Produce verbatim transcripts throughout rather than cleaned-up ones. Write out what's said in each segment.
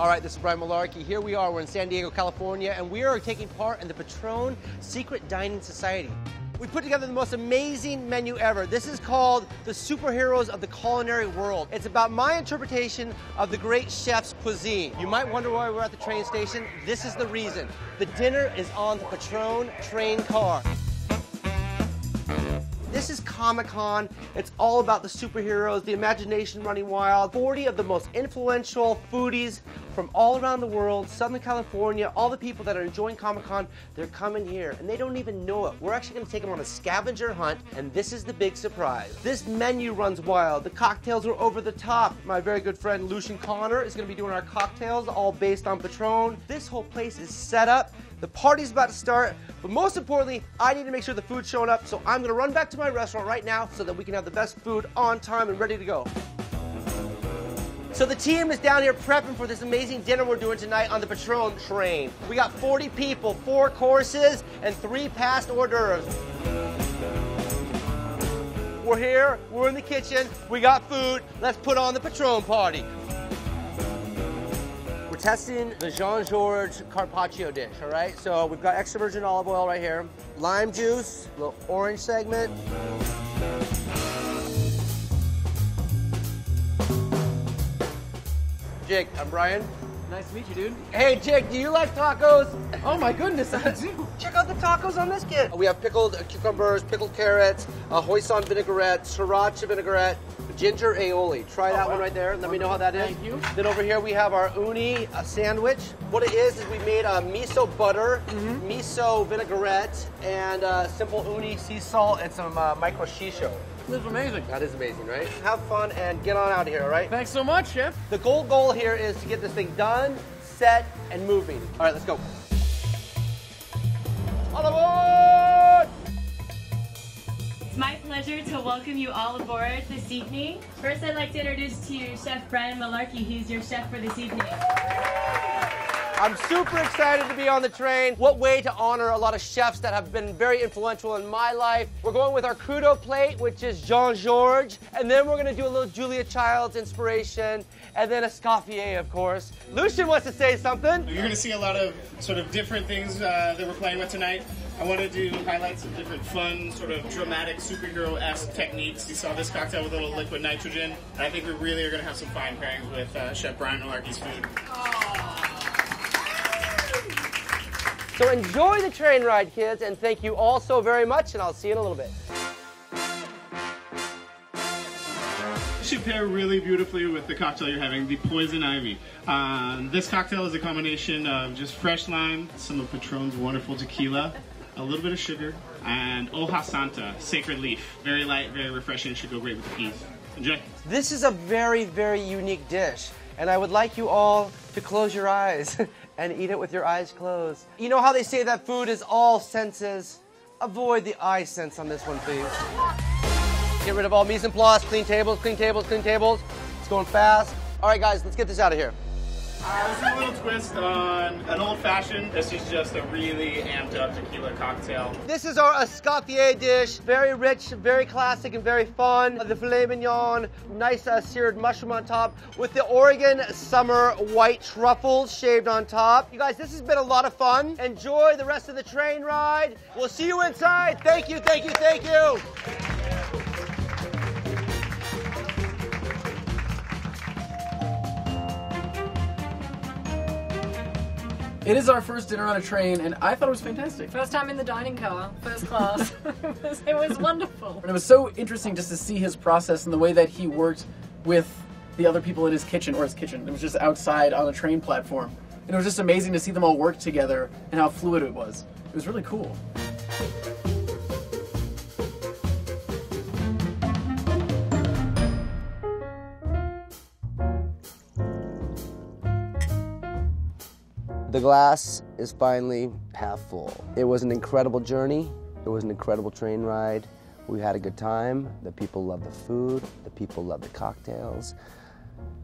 All right, this is Brian Malarkey. Here we are, we're in San Diego, California, and we are taking part in the Patron Secret Dining Society. We put together the most amazing menu ever. This is called the superheroes of the culinary world. It's about my interpretation of the great chef's cuisine. You might wonder why we're at the train station. This is the reason. The dinner is on the Patron train car. This is Comic-Con. It's all about the superheroes, the imagination running wild. forty of the most influential foodies from all around the world, Southern California, all the people that are enjoying Comic-Con, they're coming here and they don't even know it. We're actually gonna take them on a scavenger hunt, and this is the big surprise. This menu runs wild. The cocktails are over the top. My very good friend Lucian Connor is gonna be doing our cocktails, all based on Patron. This whole place is set up. The party's about to start, but most importantly, I need to make sure the food's showing up, so I'm gonna run back to my restaurant right now so that we can have the best food on time and ready to go. So the team is down here prepping for this amazing dinner we're doing tonight on the Patron train. We got forty people, four courses, and three past hors d'oeuvres. We're here, we're in the kitchen, we got food, let's put on the Patron party. Testing the Jean-Georges carpaccio dish, all right? So we've got extra virgin olive oil right here, lime juice, a little orange segment. Jake, I'm Brian. Nice to meet you, dude. Hey, Jake, do you like tacos? Oh my goodness, I do. Check out the tacos on this kit. We have pickled cucumbers, pickled carrots, a hoisin vinaigrette, sriracha vinaigrette, ginger aioli. Try that oh, wow. one right there. Let Wonderful. me know how that is. Thank you. Then over here we have our uni sandwich. What it is is we made a miso butter, mm-hmm. miso vinaigrette, and uh, simple uni sea salt and some uh, micro shiso. This is amazing. That is amazing, right? Have fun and get on out of here, all right? Thanks so much, Chef. The goal goal here is to get this thing done, set, and moving. All right, let's go. All aboard! It's my pleasure to welcome you all aboard this evening. First, I'd like to introduce to you Chef Brian Malarkey. He's your chef for this evening. I'm super excited to be on the train. What way to honor a lot of chefs that have been very influential in my life. We're going with our crudo plate, which is Jean-Georges, and then we're gonna do a little Julia Child's inspiration, and then Escoffier, of course. Lucian wants to say something. You're gonna see a lot of sort of different things uh, that we're playing with tonight. I want to do highlights of different fun, sort of dramatic, superhero-esque techniques. You saw this cocktail with a little liquid nitrogen. And I think we really are going to have some fine pairings with uh, Chef Brian Malarkey's food. Aww. So enjoy the train ride, kids, and thank you all so very much, and I'll see you in a little bit. It should pair really beautifully with the cocktail you're having, the Poison Ivy. Um, this cocktail is a combination of just fresh lime, some of Patron's wonderful tequila, a little bit of sugar, and hoja santa, sacred leaf. Very light, very refreshing, should go great with the peas. Enjoy. This is a very, very unique dish, and I would like you all to close your eyes and eat it with your eyes closed. You know how they say that food is all senses? Avoid the eye sense on this one, please. Get rid of all mise en place, clean tables, clean tables, clean tables. It's going fast. All right, guys, let's get this out of here. Uh, this is a little twist on an old-fashioned. This is just a really amped-up tequila cocktail. This is our Escoffier dish. Very rich, very classic, and very fun. The filet mignon, nice uh, seared mushroom on top with the Oregon summer white truffles shaved on top. You guys, this has been a lot of fun. Enjoy the rest of the train ride. We'll see you inside. Thank you, thank you, thank you. It is our first dinner on a train, and I thought it was fantastic. First time in the dining car, first class. it, was, it was wonderful. And it was so interesting just to see his process and the way that he worked with the other people in his kitchen, or his kitchen. It was just outside on a train platform. And it was just amazing to see them all work together and how fluid it was. It was really cool. The glass is finally half full. It was an incredible journey. It was an incredible train ride. We had a good time. The people loved the food. The people loved the cocktails.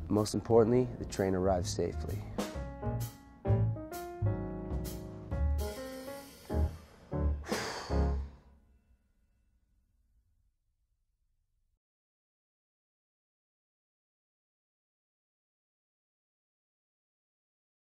Most importantly, the train arrived safely.